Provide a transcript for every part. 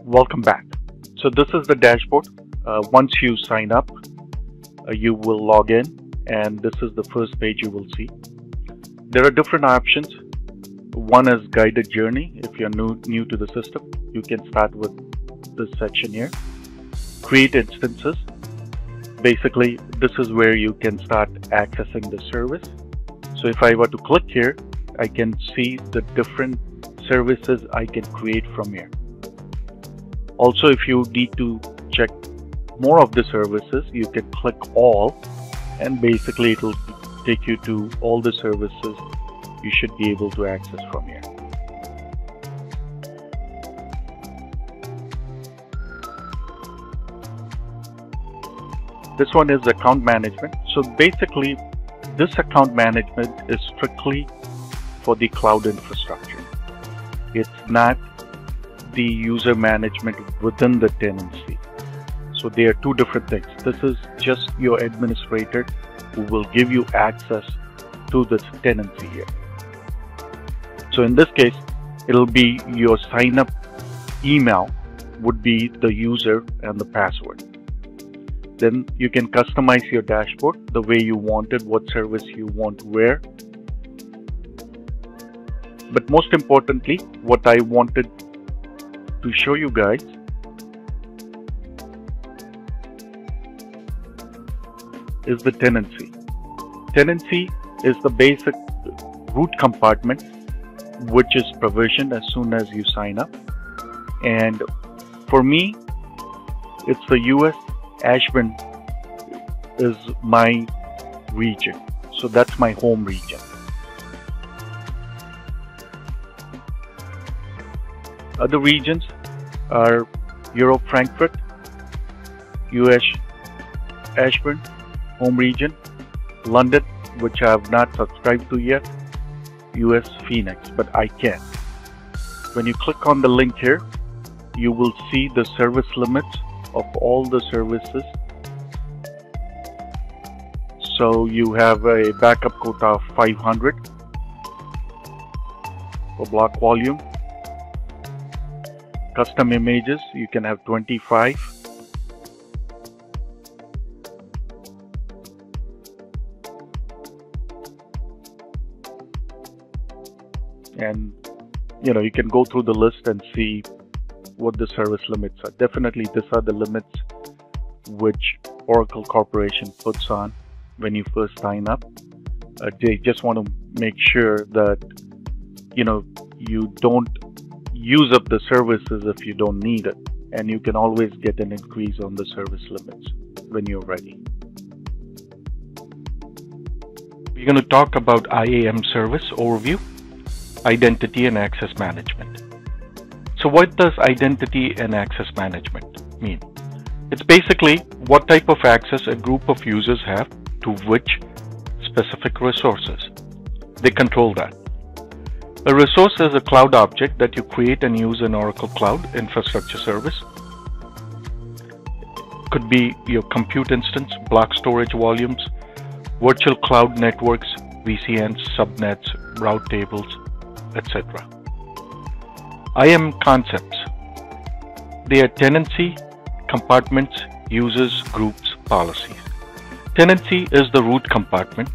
Welcome back. So this is the dashboard. Once you sign up, you will log in, and this is the first page you will see. There are different options. One is guided journey. If you're new to the system, you can start with this section here. Create instances. Basically, this is where you can start accessing the service. So if I were to click here, I can see the different services I can create from here. Also, if you need to check more of the services, you can click all, and basically it will take you to all the services you should be able to access from here. This one is account management. So basically, this account management is strictly for the cloud infrastructure. It's not the user management within the tenancy. So they are two different things. This is just your administrator who will give you access to this tenancy here. So in this case, it'll be your sign up email would be the user and the password. Then you can customize your dashboard the way you want it, what service you want where. But most importantly, what I wanted to show you guys is the tenancy. Tenancy is the basic root compartment which is provisioned as soon as you sign up. And for me, it's the US, Ashburn is my region. So that's my home region. Other regions are Europe, Frankfurt, US, Ashburn, home region, London, which I have not subscribed to yet, US, Phoenix, but I can. When you click on the link here, you will see the service limits of all the services. So you have a backup quota of 500 for block volume. Custom images, you can have 25. And you know, you can go through the list and see what the service limits are. Definitely these are the limits which Oracle Corporation puts on when you first sign up. They just want to make sure that you know you don't use up the services if you don't need it, and you can always get an increase on the service limits when you're ready. We're going to talk about IAM service overview, identity and access management. So what does identity and access management mean? It's basically what type of access a group of users have to which specific resources. They control that. A resource is a cloud object that you create and use in Oracle Cloud Infrastructure service. It could be your compute instance, block storage volumes, virtual cloud networks, VCNs, subnets, route tables, etc. IAM concepts. They are tenancy, compartments, users, groups, policies. Tenancy is the root compartment.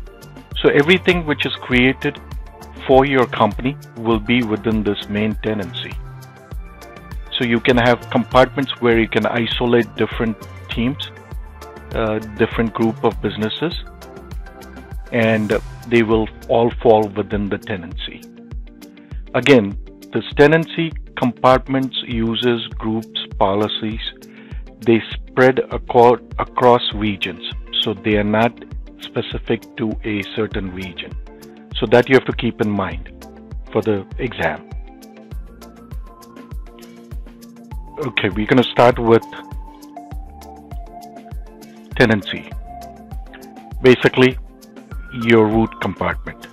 So everything which is created for your company will be within this main tenancy. So you can have compartments where you can isolate different teams, different group of businesses, and they will all fall within the tenancy. Again, this tenancy, compartments, users, groups, policies, they spread across regions. So they are not specific to a certain region. So that you have to keep in mind for the exam. Okay, we're going to start with tenancy. Basically, your root compartment.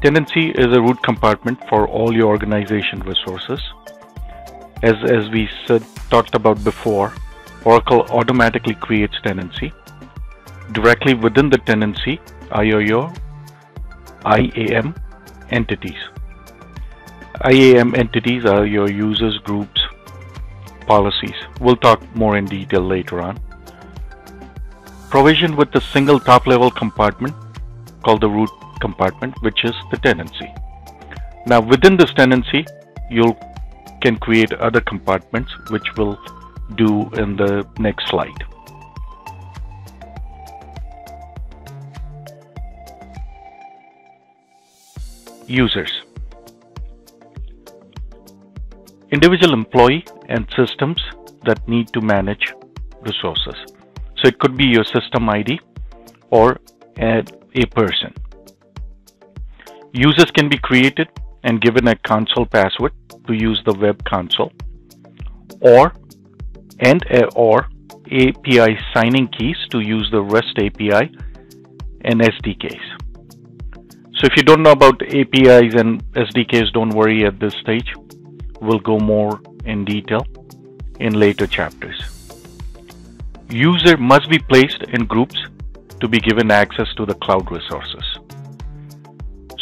Tenancy is a root compartment for all your organization resources. As we talked about before, Oracle automatically creates tenancy. Directly within the tenancy are your IAM entities. IAM entities are your users, groups, policies. We'll talk more in detail later on. Provisioned with a single top-level compartment called the root compartment, which is the tenancy. Now within this tenancy, you can create other compartments, which we'll do in the next slide. Users. Individual employee and systems that need to manage resources. So it could be your system ID or a person. Users can be created and given a console password to use the web console or API signing keys to use the REST API and SDKs. So if you don't know about APIs and SDKs, don't worry at this stage. We'll go more in detail in later chapters. User must be placed in groups to be given access to the cloud resources.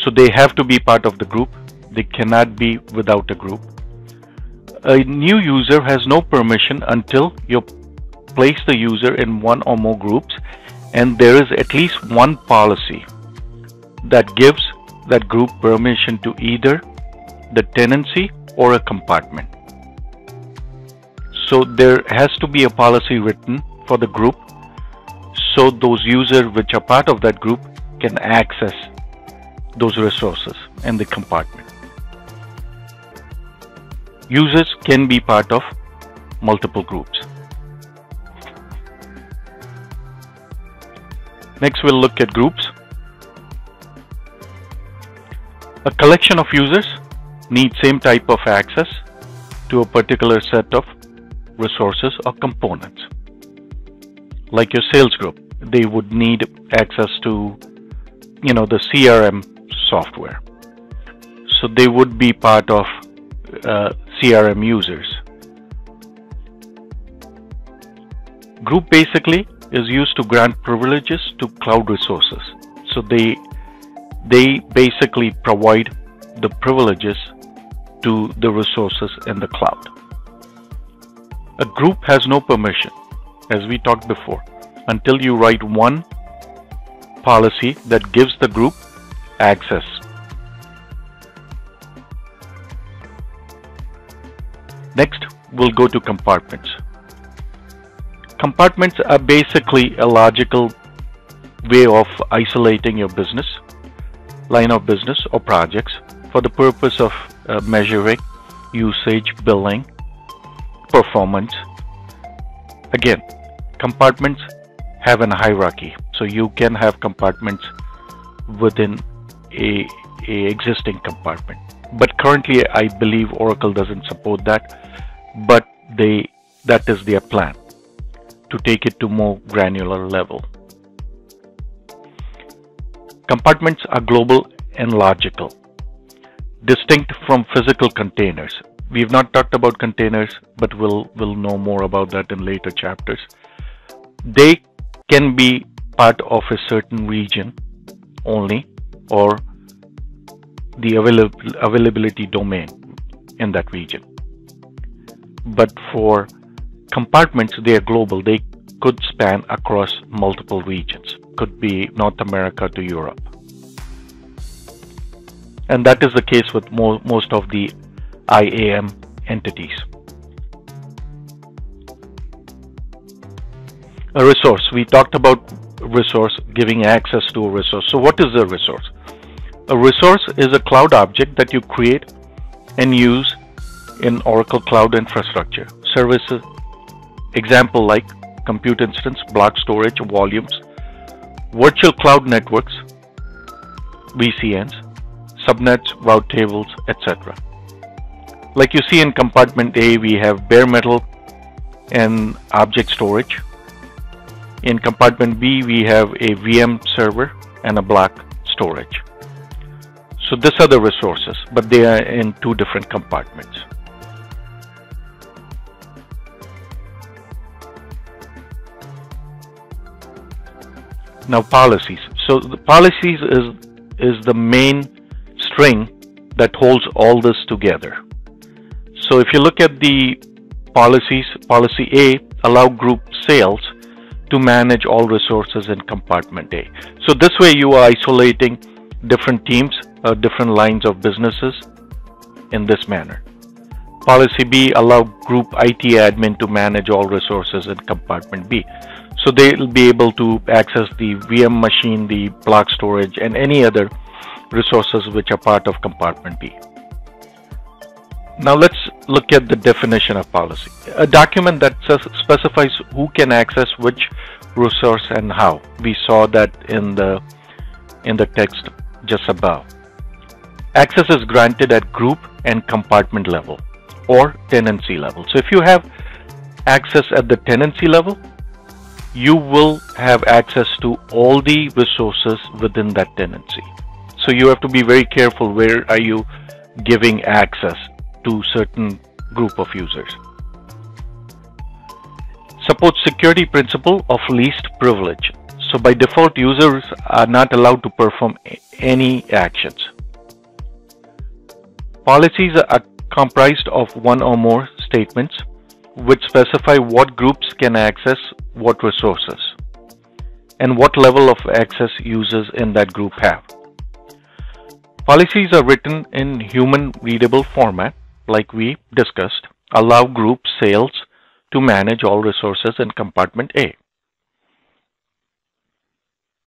So they have to be part of the group. They cannot be without a group. A new user has no permission until you place the user in one or more groups and there is at least one policy that gives that group permission to either the tenancy or a compartment. So there has to be a policy written for the group so those users which are part of that group can access those resources and the compartment. Users can be part of multiple groups. Next, we'll look at groups. A collection of users need same type of access to a particular set of resources or components. Like your sales group, they would need access to, you know, the CRM software. So they would be part of CRM users. Group basically is used to grant privileges to cloud resources. So they basically provide the privileges to the resources in the cloud. A group has no permission, as we talked before, until you write one policy that gives the group access. Next, we'll go to compartments. Compartments are basically a logical way of isolating your business, line of business or projects for the purpose of measuring usage, billing, performance. Again, compartments have a hierarchy. So you can have compartments within a existing compartment. But currently, I believe Oracle doesn't support that, but that is their plan to take it to more granular level. Compartments are global and logical, distinct from physical containers. We've not talked about containers, but we'll know more about that in later chapters. They can be part of a certain region only or the availability domain in that region. But for compartments, they are global. They could span across multiple regions. Could be North America to Europe. And that is the case with most of the IAM entities. A resource. We talked about resource, giving access to a resource. So what is a resource? A resource is a cloud object that you create and use in Oracle Cloud Infrastructure. Services, example like compute instance, block storage, volumes, virtual cloud networks, VCNs, subnets, route tables, etc. Like you see in compartment A, we have bare metal and object storage. In compartment B, we have a VM server and a block storage. So these are the resources, but they are in two different compartments. Now policies. So the policies is the main string that holds all this together. So if you look at the policies, policy A, allow group sales to manage all resources in compartment A. So this way you are isolating different teams, different lines of businesses in this manner. Policy B, allow group IT admin to manage all resources in compartment B. So they'll be able to access the VM machine, the block storage, and any other resources which are part of compartment B. Now let's look at the definition of policy. A document that specifies who can access which resource and how. We saw that in the text just above. Access is granted at group and compartment level or tenancy level. So if you have access at the tenancy level, you will have access to all the resources within that tenancy. So you have to be very careful where are you giving access to certain group of users. Supports security principle of least privilege. So by default, users are not allowed to perform any actions. Policies are comprised of one or more statements which specify what groups can access what resources and what level of access users in that group have. Policies are written in human readable format, like we discussed. Allow group sales to manage all resources in compartment A.